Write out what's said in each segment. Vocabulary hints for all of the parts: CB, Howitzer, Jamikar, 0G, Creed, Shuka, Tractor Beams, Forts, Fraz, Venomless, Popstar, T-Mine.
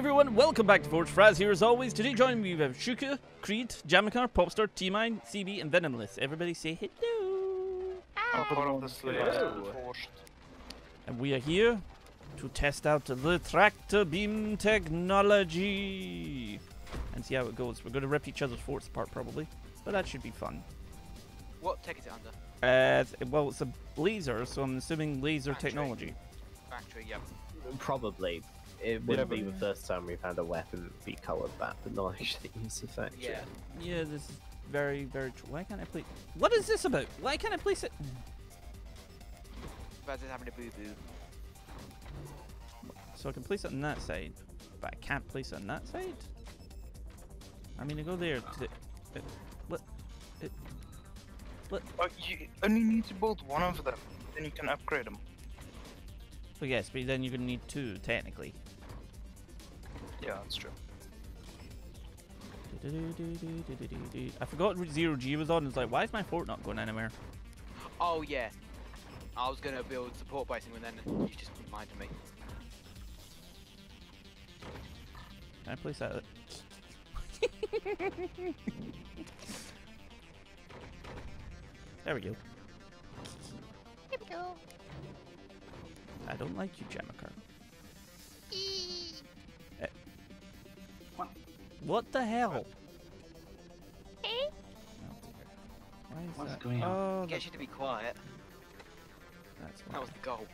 everyone, welcome back to Forts. Fraz here as always. Today joining me we have Shuka, Creed, Jamikar, Popstar, T-Mine, CB and Venomless. Everybody say hello. Hello. And we are here to test out the Tractor Beam technology and see how it goes. We're going to rip each other's forts apart probably, but that should be fun. What tech is it under? Well, it's a laser, so I'm assuming laser technology. Factory, yep. Probably. It would be the first time we've had a weapon be colored back, but not actually use the factory. Yeah. Yeah, this is very, very true. Why can't I place... What is this about? Why can't I place it? Fraz is having a boo-boo. So I can place it on that side, but I can't place it on that side? I'm gonna go there to... you only need to build one of them, then you can upgrade them. Well, yes, but then you're gonna need two, technically. Yeah, that's true. I forgot 0G was on. It's like, why is my fort not going anywhere? Oh yeah, I was gonna build support basing, and then you just reminded me. Can I place that? There we go. Here we go. I don't like you, Jamikar. What the hell? Hey? Oh, what's going on? Get you to be quiet. That's that was the goal.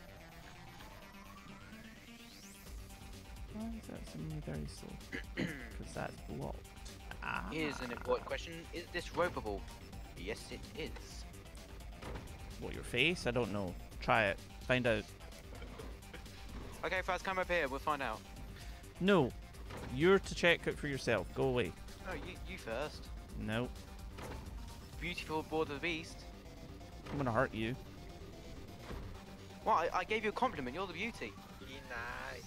Why is that suddenly very slow? Because that's blocked. Ah. Here's an important question. Is this ropeable? Yes, it is. What, your face? I don't know. Try it. Find out. Okay, Fraz, come up here. We'll find out. No. You're to check it for yourself. Go away. No, you first. No. Beautiful border of the beast. I'm going to hurt you. Well, I gave you a compliment. You're the beauty. You're nice.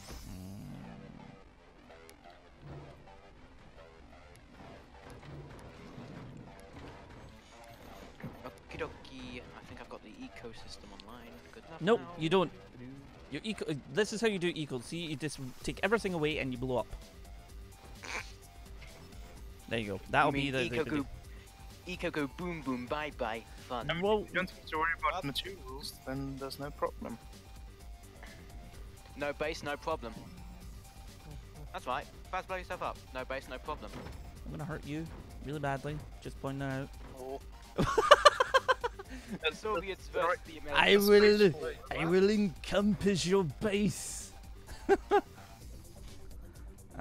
I think I've got the ecosystem online. Good enough. Nope, you don't. Your eco. This is how you do eco. See, you just take everything away and you blow up. There you go. That'll be the eco go boom boom bye bye fun. I mean, well, you don't have to worry about materials, then there's no problem. No base, no problem. That's right. Fast blow yourself up. No base, no problem. I'm gonna hurt you really badly. Just point that out. Oh. The Soviets versus the Americans. I will encompass your base. I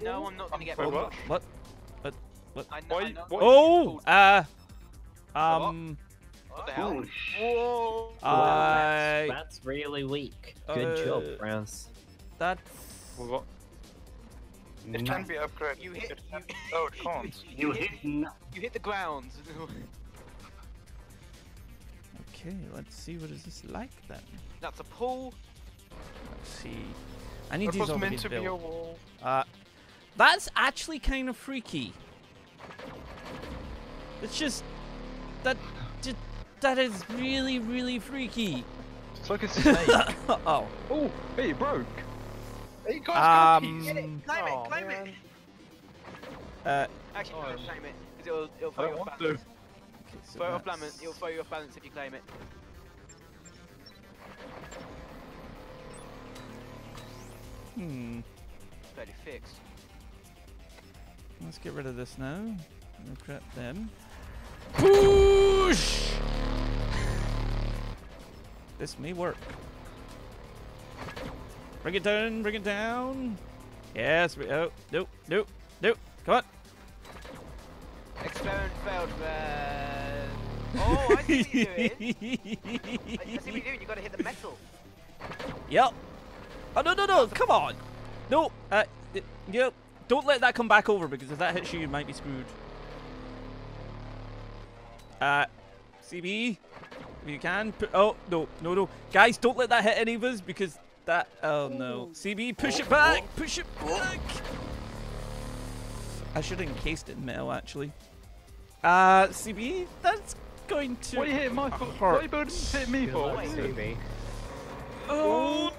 know I'm not going to get bombed. What? What the hell? Whoa. That's really weak. Good job, Fraz. It can be upgraded. You hit. Oh, it can't. You hit the ground. Okay, let's see what is this like then. That's a pool. Let's see. I need these all to be built. That's actually kind of freaky. It's just that is really, really freaky. It's like a snake. Oh. Oh, hey, you broke. Hey, guys, get it. Claim it. Actually, don't claim it because it'll throw you off balance. It'll throw you off balance if you claim it. Fairly fixed. Let's get rid of this now. We'll crap them. Push! This may work. Bring it down, bring it down. Yes, nope. Come on. Experiment failed, man. Oh, I see what you're doing. I see what you're doing. You got to hit the metal. Yep. Oh, no. Come on. No. Don't let that come back over, because if that hits you, you might be screwed. CB, if you can. Oh, no. Guys, don't let that hit any of us, because that... Oh, no. CB, push it back. Push it back. I should have encased it in metal, actually. CB, that's going to... What are you hitting my foot? What are you building to hit me for? Oh,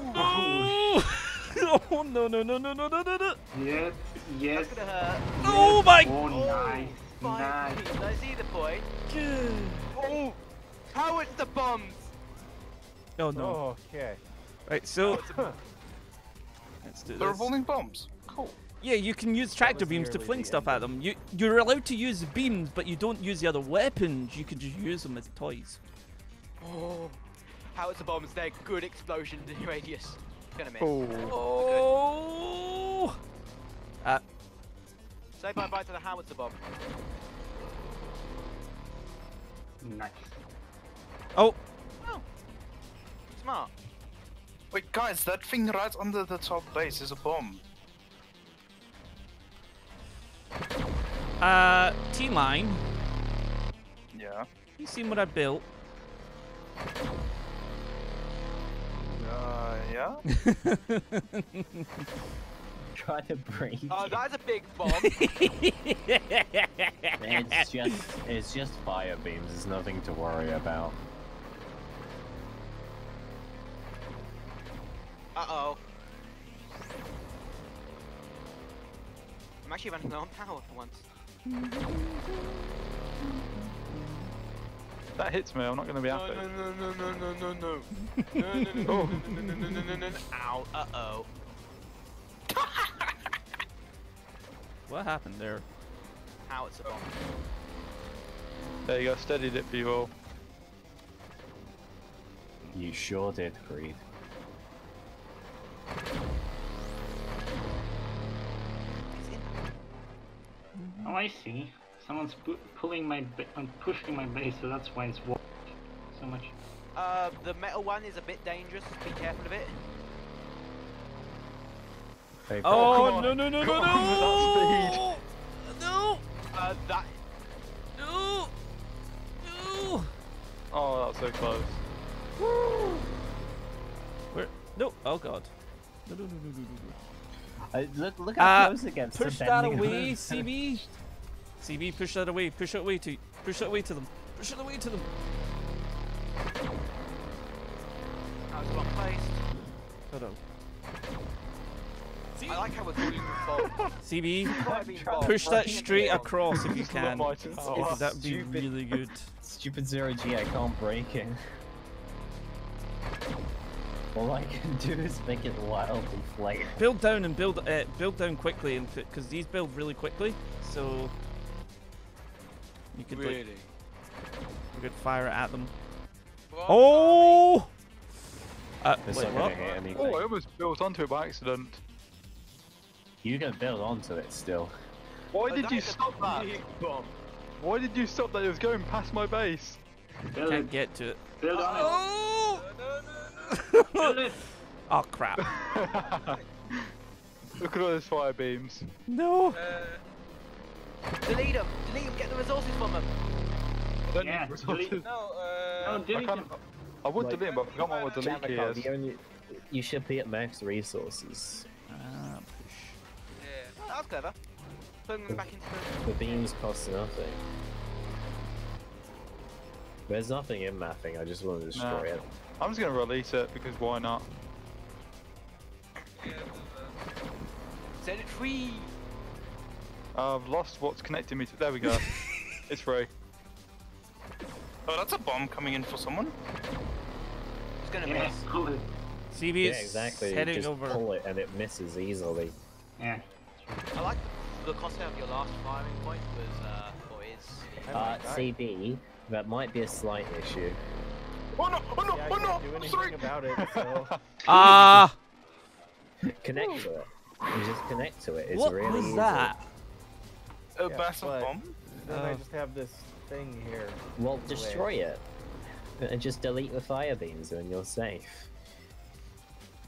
no! Oh no no no no no no no no! Yes, yes. That's gonna hurt. Oh yes. My! Oh nice, oh, nice. I see the point. Oh, howitzer bombs. Oh no. Oh, okay. Right, so let's do this. They're revolving bombs. Cool. Yeah, you can use tractor beams to fling stuff at them. You're allowed to use beams, but you don't use the other weapons. You can just use them as toys. Oh, howitzer bombs, they're good explosion radius. Gonna miss. Oh. Oh. Say bye-bye to the howitzer bomb. Nice. Oh. Oh. Smart. Wait, guys, that thing right under the top base is a bomb. T-Mine. Yeah. You seen what I built? Yeah. Try to break. Oh, that's a big bomb. it's just fire beams. There's nothing to worry about. Uh-oh. I'm actually running low on power for once. That hits me, I'm not going to be happy. No. No. Ow, uh-oh. What happened there? Howitzer bomb. There you go, steadied it for you all. You sure did, Creed. Oh, I see. Someone's pulling my, pushing my base, so that's why it's warped so much. The metal one is a bit dangerous. Be careful of it. Hey, oh no! No! That. No! No! Oh, that's so close. Woo! Where? No! Oh god! No! Look how close it gets. Push that away, CB. CB, push that away. Push that away to them. Push it away to them. I was well placed. Hold on. I like how we're calling the phone. CB, push that straight across if you can. Oh, that'd be really good. Stupid 0G, I can't break it. All I can do is make it wildly flaky. Build down and build down quickly, and because these build really quickly, so you could really, you could fire it at them. Oh! Wait, oh, I almost built onto it by accident. You can build onto it still. Why did you stop that? Why did you stop that? It was going past my base. I can't get to it. Build on it. Oh! Oh crap. Look at all those fire beams. No. Delete them. Delete them. Get the resources from them. Yeah, delete them. No, delete them. I would delete them, but I forgot what I would delete here. You should be at max resources. Ah, push. Yeah. That was clever. Putting them back into the beams cost nothing. There's nothing in mapping, I just want to destroy it. I'm just going to release it, because why not? Set it free! I've lost what's connecting me to... There we go. It's free. Oh, that's a bomb coming in for someone. It's going to miss. CB is exactly. Heading just over. Pull it and it misses easily. Yeah. I like the concept of your last firing point was... CB, that might be a slight issue. Oh no! Oh no! Oh no! I'm sorry! Ah! So. Connect to it. You just connect to it. It's what really was that? Easy. A basal bomb? Then I just have this thing here. Well, destroy it. And just delete the fire beams and you're safe.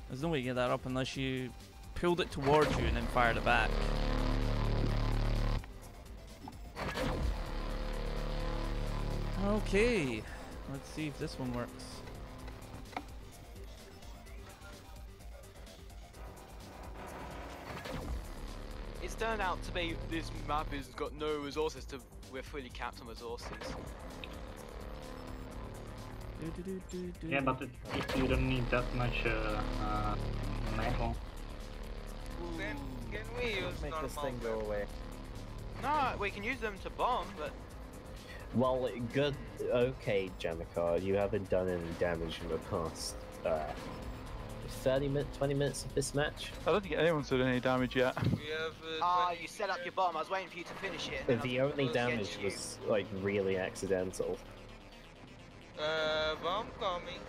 There's no way to get that up unless you pulled it towards you and then fired it back. Okay. Let's see if this one works. It's turned out to be this map has got no resources to. We're fully capped on resources. Yeah, but if you don't need that much metal, Then can we use make this thing go away? No, we can use them to bomb, but... Well, good... Okay, Jamikar, you haven't done any damage in the past 20 minutes of this match. I don't think anyone's done any damage yet. Ah, you set up your bomb. I was waiting for you to finish it. The only damage was, like, really accidental. Bomb coming.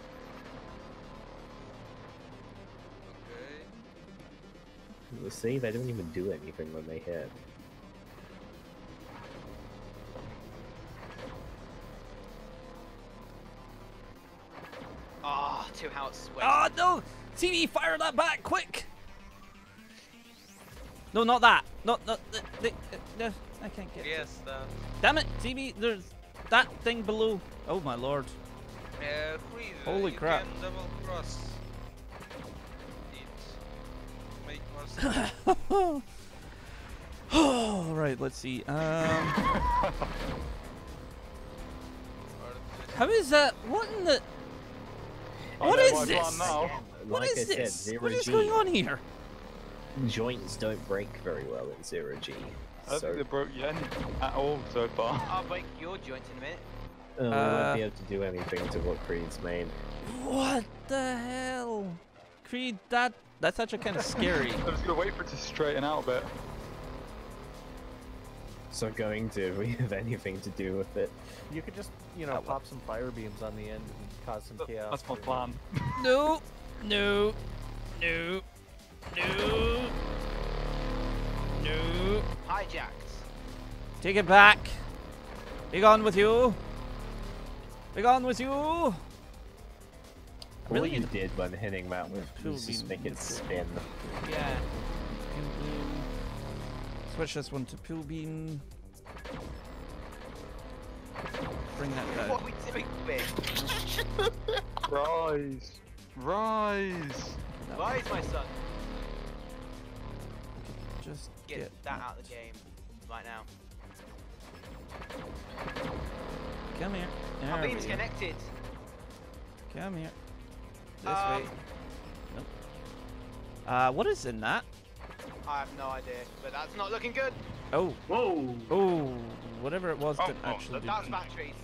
Okay. See, they don't even do anything when they hit. Ah, oh, two house. Oh no! CB, fire that back, quick! No, not that. Not no, I can't get. Yes, that. Damn it, CB! There's that thing below. Oh my lord! Creed, holy crap! Can double cross it. Make more sense. Right, let's see. How is that? What in the? Oh, what is this? What like is this? Said, what is going on here? Joints don't break very well in 0G. I don't think they broke yet at all so far. I'll break your joints in a minute. We won't be able to do anything to what Creed's made. What the hell? Creed, that's actually kind of scary. I'm just gonna wait for it to straighten out a bit. It's not going to have anything to do with it. You could just, you know, pop some fire beams on the end and cause some chaos. That's my plan. No, no, no, no, no. Hijacked. Take it back. Be gone with you. Be gone with you. Really, you did when hitting that was just make it spin. Yeah. Switch this one to pool beam. Bring that down. What are we doing, bitch? Rise! Rise! Rise, my son! Just get that out of the game right now. Come here. Our beam's connected. Come here. This way. Nope. What is in that? I have no idea, but that's not looking good. Oh. Whoa. Oh, whatever it was didn't actually do anything. That's batteries.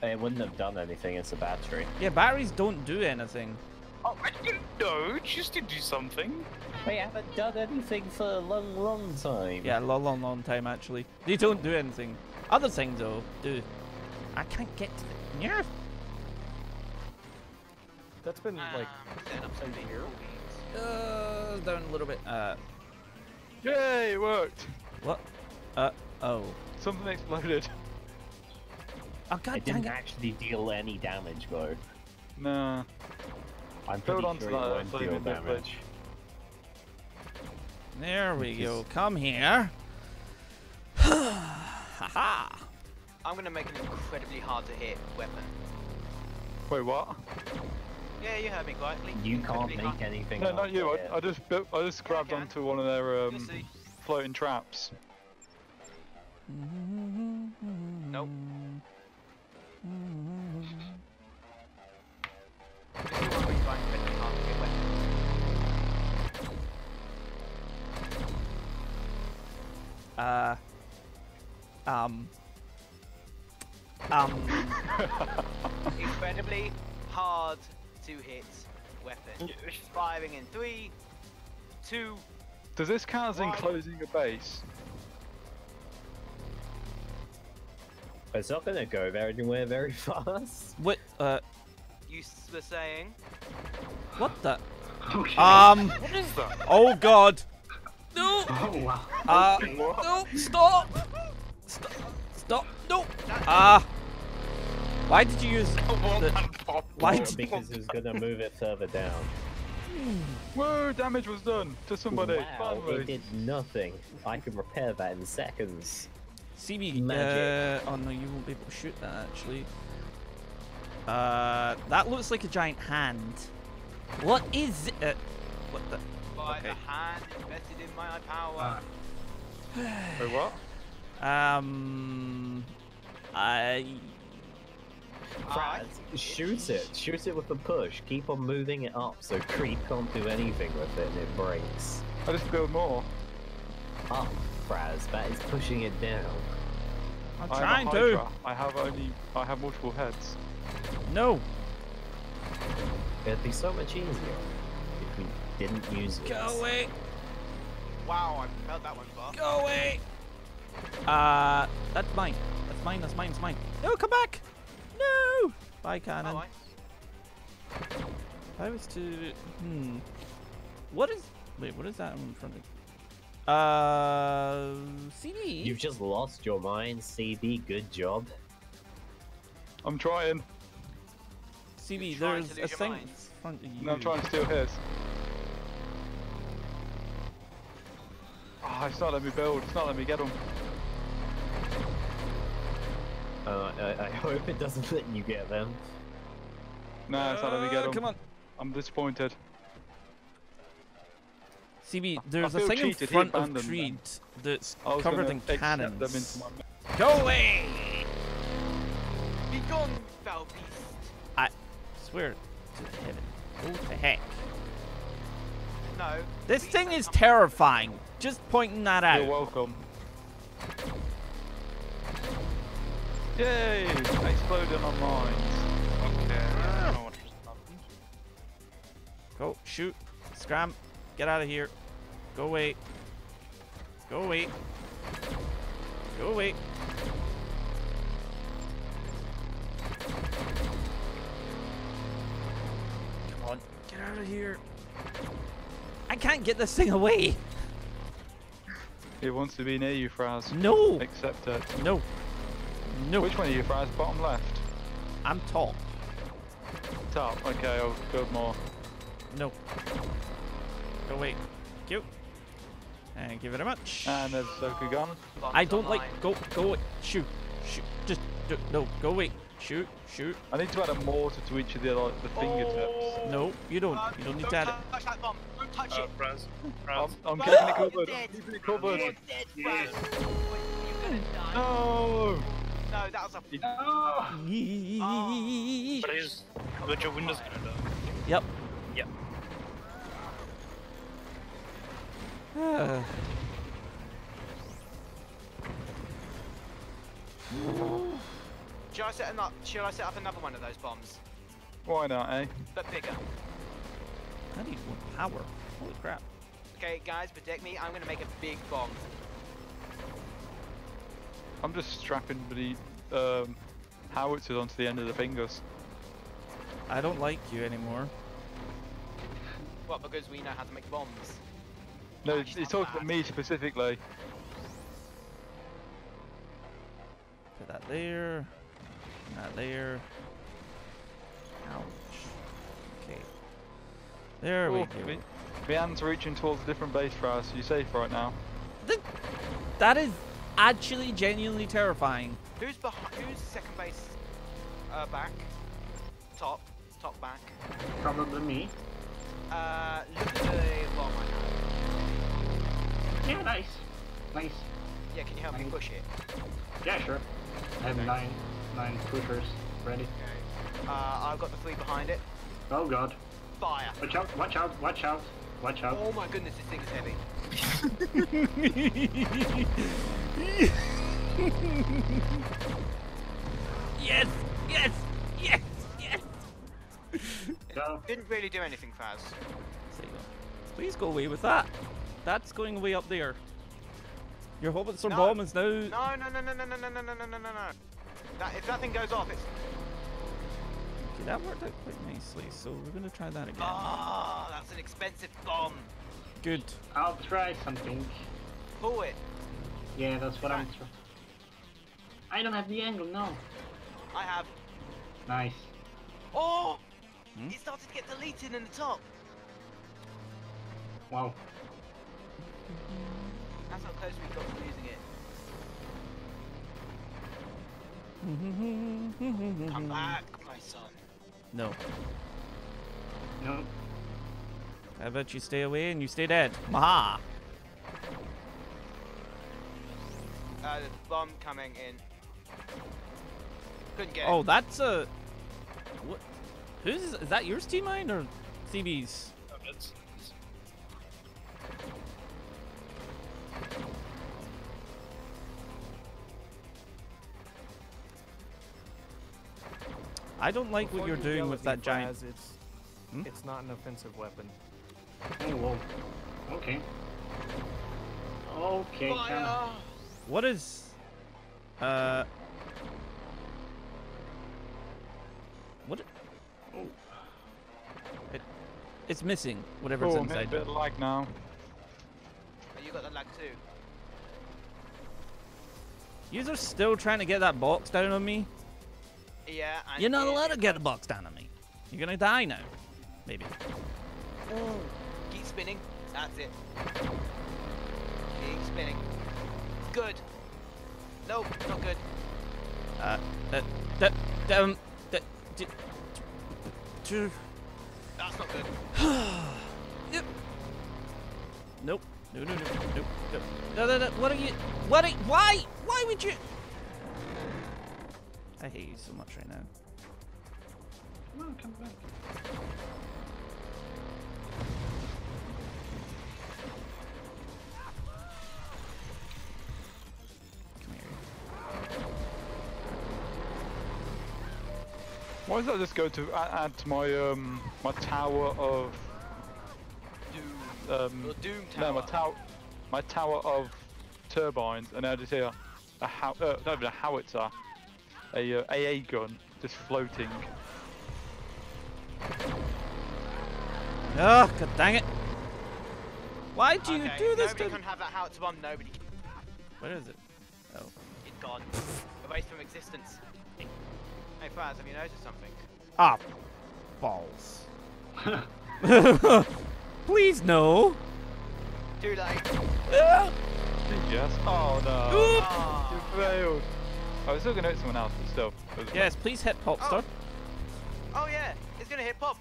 It wouldn't have done anything, it's a battery. Yeah, batteries don't do anything. Oh, I didn't know, just to do something. They haven't done anything for a long, long time. Yeah, long time actually. They don't do anything. Other things though, do. I can't get to the nerve. That's been like upside down here. Down a little bit. Yay, it worked! What? Oh. Something exploded. Oh, God it dang didn't it. Actually deal any damage, though. Nah. I'm pretty sure it won't deal damage. There we go, come here. Haha! I'm gonna make an incredibly hard to hit weapon. Wait, what? Yeah, you heard me quietly. You can't make anything. No, not you. I just grabbed onto one of their floating traps. Nope. Incredibly hard. Two hits, weapon. Firing in 3, 2. Does this count as enclosing a base? It's not going to go anywhere very fast. What? You were saying? What the? What is that? Oh God! No! Oh wow! No! Stop! Stop! Stop! No! Why did you use because it was gonna move it further down. Whoa, damage was done to somebody. Wow, it did nothing. I can repair that in seconds. CB magic. Oh no, you won't be able to shoot that actually. That looks like a giant hand. What is it? What the? By the hand invested in my power. Wait, what? I Fraz shoots it with a push. Keep on moving it up so Creed can't do anything with it and it breaks. I'll just build more. Up, Fraz. That is pushing it down. I'm trying to. I have multiple heads. No. It'd be so much easier if we didn't use it. Go away. Wow, I felt that one far. Go away. That's mine. That's mine. That's mine. That's mine. No, come back. No. Bye, cannon. Bye. If I was to. What is? Wait, what is that in front of? CB. You've just lost your mind, CB. Good job. I'm trying. CB, there's a thing in front of you. No, I'm trying to steal his. Oh, it's not letting me build. It's not letting me get him. I hope it doesn't let you get them. No, it's not letting me get them. Come on. I'm disappointed. CB, there's a thing cheated. In front of Creed that's covered in cannons. Go away! Be gone, foul beast! I swear to heaven. What the heck? No. This thing is terrifying. Just pointing that out. You're welcome. Yay! I exploded on mine. Okay. Yeah. Go, shoot, scram, get out of here. Go away. Go away. Go away. Come on, get out of here. I can't get this thing away. It wants to be near you, Fraz. No. Accept it. No. No. Which one are you, Fraz? Bottom left? I'm top. Top. Okay, I'll build more. No. Go away. Thank you. And give it a much. And there's Shuka gone. I don't like. Go away. Shoot. Shoot. Just. No. Go away. Shoot. Shoot. I need to add a mortar to each of the like, the fingertips. No, you don't. You don't need to add it. Don't touch that bomb. Don't touch it. Fraz. I'm keeping it covered. I'm keeping it covered. You're dead, Fraz. You're gonna die. No. No, that was a. No. But is your window's gonna die? Yep. Yep. Shall I set up another one of those bombs? Why not, eh? But bigger. I need more power. Holy crap. Okay, guys, protect me. I'm going to make a big bomb. I'm just strapping the howitzers onto the end of the fingers. I don't like you anymore. What, because we know how to make bombs? No, he's talking about me specifically. Put that there. That there. Ouch. Okay. There we go. The hands reaching towards a different base for us. You're safe right now. That is actually genuinely terrifying. Who's behind? Who's second base? Back. Top. Top back. Probably me. Look at the bomb right now. Yeah, nice. Nice. Yeah, can you help me push it? Yeah, sure. I have nine pushers ready. Okay. I've got the three behind it. Oh god. Fire. Watch out, watch out, watch out, watch out. Oh my goodness, this thing is heavy. Yes, yes, yes, yes. It didn't really do anything, Fraz. Please go away with that. That's going way up there. Your howitzer bomb is now. No. If that thing goes off, it's. Okay, that worked out quite nicely. So we're gonna try that again. Ah, oh, that's an expensive bomb. Good. I'll try something. Pull it. Yeah, that's what I'm trying. I don't have the angle. No. I have. Nice. Oh! It started to get deleted in the top. Wow. That's how close we got to losing it. Come back, my son. No. No. I bet you stay away and you stay dead. Maha! There's a bomb coming in. Couldn't get it. Oh, that's a... What? Whose is that? Yours, T-Mine, or CB's? Oh, that's... I don't like what you're doing with that giant. Fraz, it's not an offensive weapon. Oh, whoa. Okay. Okay. What is? What? Oh. It's missing whatever's inside. Oh, a bit of lag now. Oh, you got the lag too. You're still trying to get that box down on me. Yeah. You're not allowed to get a box down on me. You're gonna die now. Maybe. Oh. Keep spinning. That's it. Keep spinning. Good. Nope, not good. That's not good. Yep. Nope. Nope. No. Why would you? I hate you so much right now. Come on, come back. Why does I just go to add to my tower of doom? Doom tower. No, my tower of turbines, and I just hear not even a howitzer, a AA gun just floating. Oh, god dang it! Why do you do this? Nobody can have that howitzer bomb. Nobody. Where is it? Oh, it's gone. Erased from existence. Hey Fraz, have you noticed something? Ah, balls. Please no. Too late. Yes. Oh no. You failed. I was still gonna hit someone else, but still. Yes, please hit Popstar. Oh yeah, it's gonna hit Pop.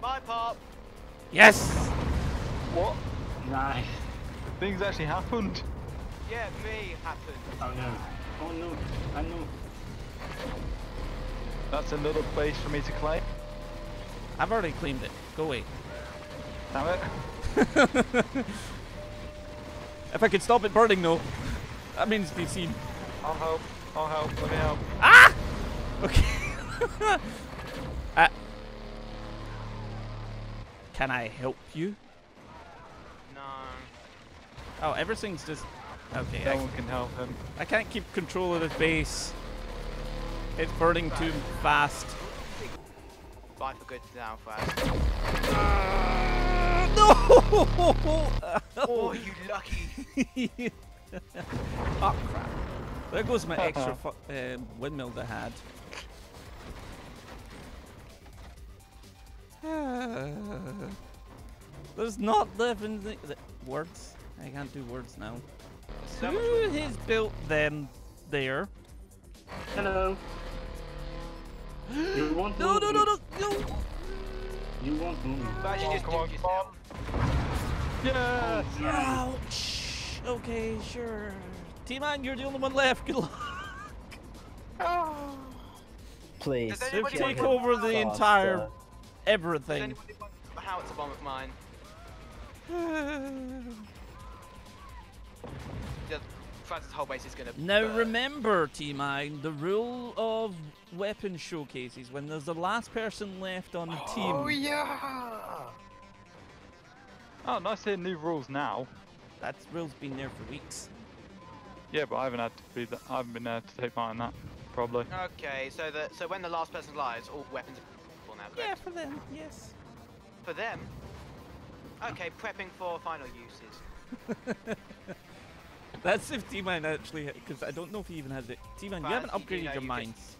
Bye Pop. Yes. What? Nice. Things actually happened. Yeah, me happened. Oh no. Oh no. I know. That's another place for me to claim. I've already claimed it. Go away. Damn it. If I could stop it burning though, that means be seen. I'll help. Let me help. Ah! Okay. Can I help you? No. Oh, everything's just... Okay. No one can help him. I can't keep control of the base. It's burning too fast. Bye for good now, Fraz. No! Oh, you lucky! Oh crap! There goes my extra windmill that I had. There's not living words. I can't do words now. So who has built them there? Hello. You want no! You want me? Come on. Yes! Ouch! Okay, sure. T-Mine, you're the only one left. Good luck. Please. Take over the entire everything. Does anybody want a howitzer bomb of mine? France's whole base is gonna now burn. Remember, T-Mine, the rule of weapon showcases when there's the last person left on the team. Oh yeah! Oh, nice to hear new rules now. That rule's been there for weeks. Yeah, but I haven't had to be. I haven't been there to take part in that, probably. Okay, so when the last person lies, all weapons are now. Correct? Yeah, for them. Yes. For them. Okay, prepping for final uses. That's if T-Mine actually hit, because I don't know if he even has it. T-Mine, you haven't upgraded your mines.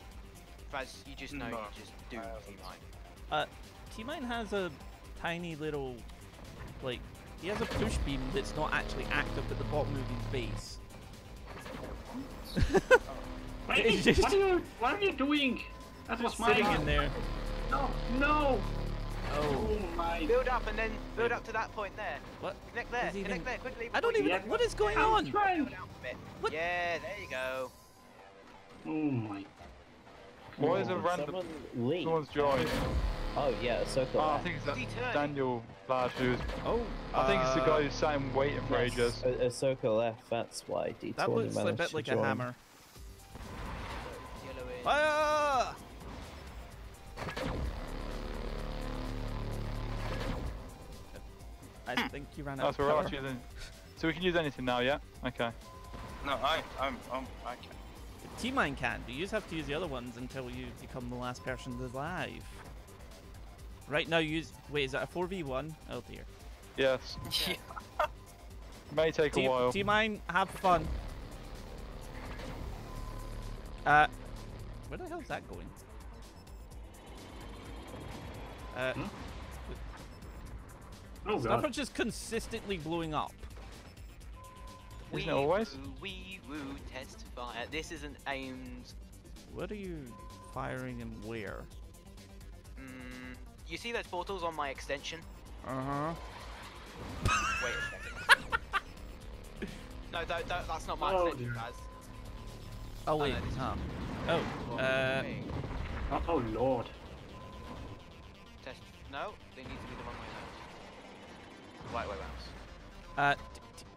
Fraz, you just know you just do T-Mine. T-Mine has a tiny little, like, he has a push beam that's not actually active at the bottom of his base. What are you doing? That was mine. Sitting in there. No, no! Oh my. Build up and then build up to that point there. What? Connect there. Connect there quickly. I don't even know what is going on. Yeah, there you go. Oh my. Why is it random? Someone's joined. Oh yeah, so cool. Oh, I think it's that Daniel lad who's. Oh. I think it's the guy who's sat and waiting for ages. Ahsoka left. That's why D20 that looks a bit like a hammer. Ah! I think you ran out. That's right. So we can use anything now, yeah? Okay. No, I can. The T-Mine can, but you just have to use the other ones until you become the last person alive. Right now, use. Wait, is that a 4v1? Oh dear. Yes. Yeah. May take a while. T-Mine, have fun. Where the hell is that going? Oh, stuff are just consistently blowing up. Isn't it always? We will test fire. This isn't aimed. What are you firing and where? You see those portals on my extension? Wait a second. No, that's not my extension, guys. Oh wait. Oh lord. Test. No, they need to be the wrong way around. Right way round.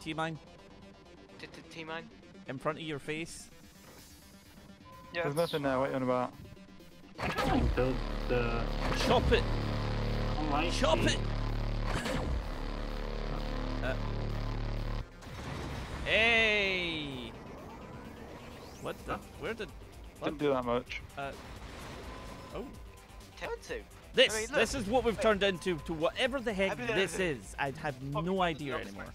T-Mine. T-Mine. In front of your face. Yeah. There's nothing there. What are you on about? I can't build the. Chop it. Chop it. Hey. What the? Where did? Didn't do that much. Oh. This, I mean, look, this is what we've turned into, to whatever the heck this is. I have no idea anymore.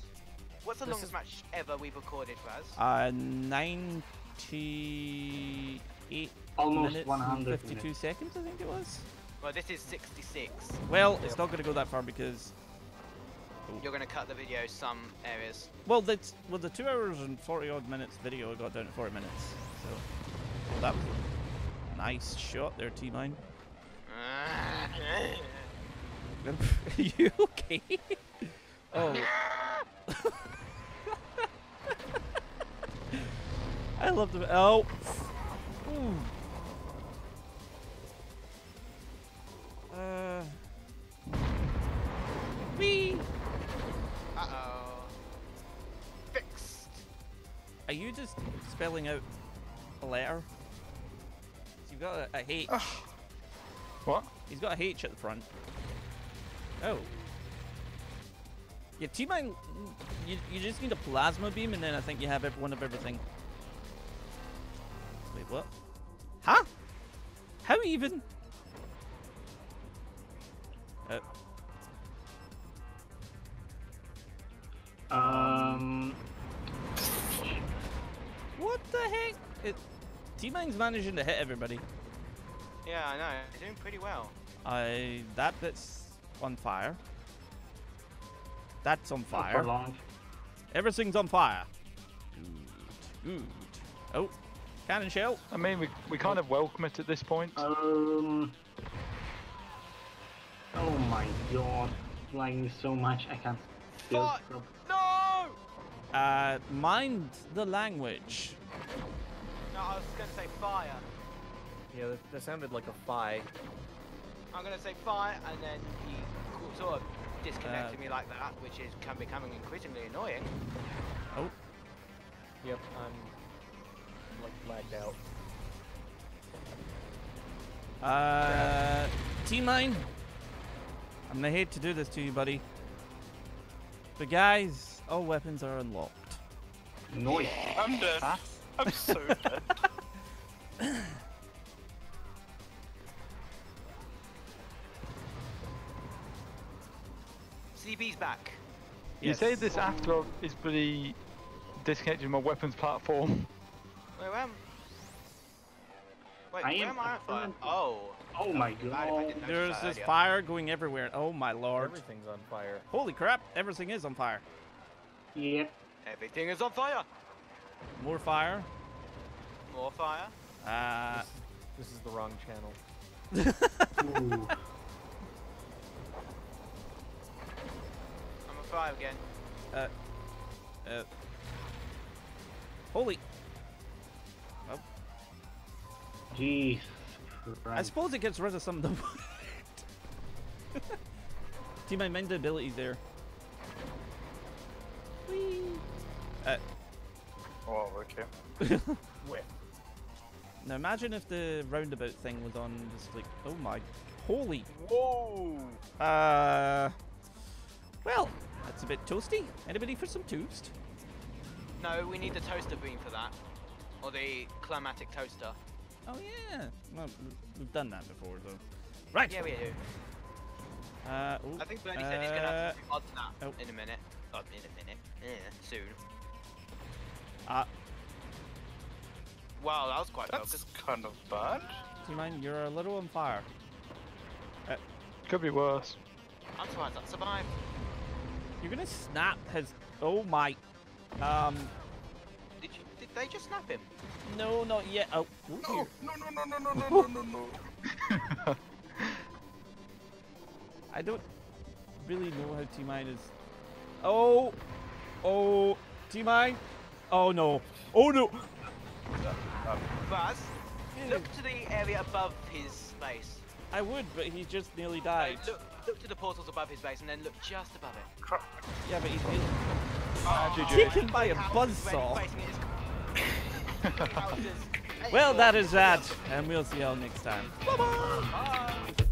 What's the longest match ever we've recorded, Fraz? 98 almost minutes 100 and 52 minutes. Seconds, I think it was. Well, this is 66. Well, it's not going to go that far because... You're going to cut the video some areas. Well, that's, well, the 2 hours and 40 odd minutes video got down to 40 minutes. So... Well, that was a nice shot there, T-Mine. Are you okay? Oh. I love the. Oh. Wee. Uh-oh. Fixed. Are you just spelling out a letter? You've got a H. What? He's got a H at the front. Oh. Yeah, T-Mine, you just need a plasma beam and then I think you have one of everything. Wait, what? Huh? How even? What the heck? T-Mine's managing to hit everybody. Yeah, I know. He's doing pretty well. That bit's on fire. That's on fire. Everything's on fire. Good. Oh, cannon shell. I mean, we kind of welcome it at this point. Oh my god, flying so much I can't. No. Mind the language. No, I was gonna say fire. Yeah, that sounded like a fi. I'm gonna say fire, and then he sort of disconnected me like that, which is can becoming increasingly annoying. Oh. Yep, I'm like lagged out. T-Mine. I'm gonna hate to do this to you, buddy. But guys, all weapons are unlocked. Noise. Yeah. I'm dead. Huh? I'm so dead. CB's back. Yes. You say this after is pretty disconnected my weapons platform. Where am I? Oh. Oh my god. There's this fire going everywhere. Oh my lord. Everything's on fire. Holy crap. Everything is on fire. Yep. Everything is on fire. More fire. More fire. This is the wrong channel. Again. Holy. Oh. Jeez. I suppose it gets rid of some of the wood. T-Mine mendability there. Whee! Oh, okay. Whip. Now imagine if the roundabout thing was on just like, oh my, holy. Whoa! Well, that's a bit toasty. Anybody for some toast? No, we need the toaster beam for that. Or the climatic toaster. Oh yeah. Well, we've done that before though. Right. Yeah, we do. I think Bernie said he's going to have to do odd that in a minute. Oh, in a minute. Yeah, soon. Wow, that was quite focused. That's kind of bad. T-Mine, you're a little on fire. Could be worse. I'm surprised that survived. You're gonna snap his... Oh my... Did they just snap him? No, not yet. Oh. No, no, no, no, no, no, no, no, no. I don't really know how T-Mine is... Oh! Oh! T-Mine! Oh no! Oh no! Fraz, look to the area above his base. I would, but he just nearly died. No, look to the portals above his base and then look just above it. Yeah, but he's nearly taken by a buzzsaw. Well, that is that, and we'll see y'all next time. Bye-bye!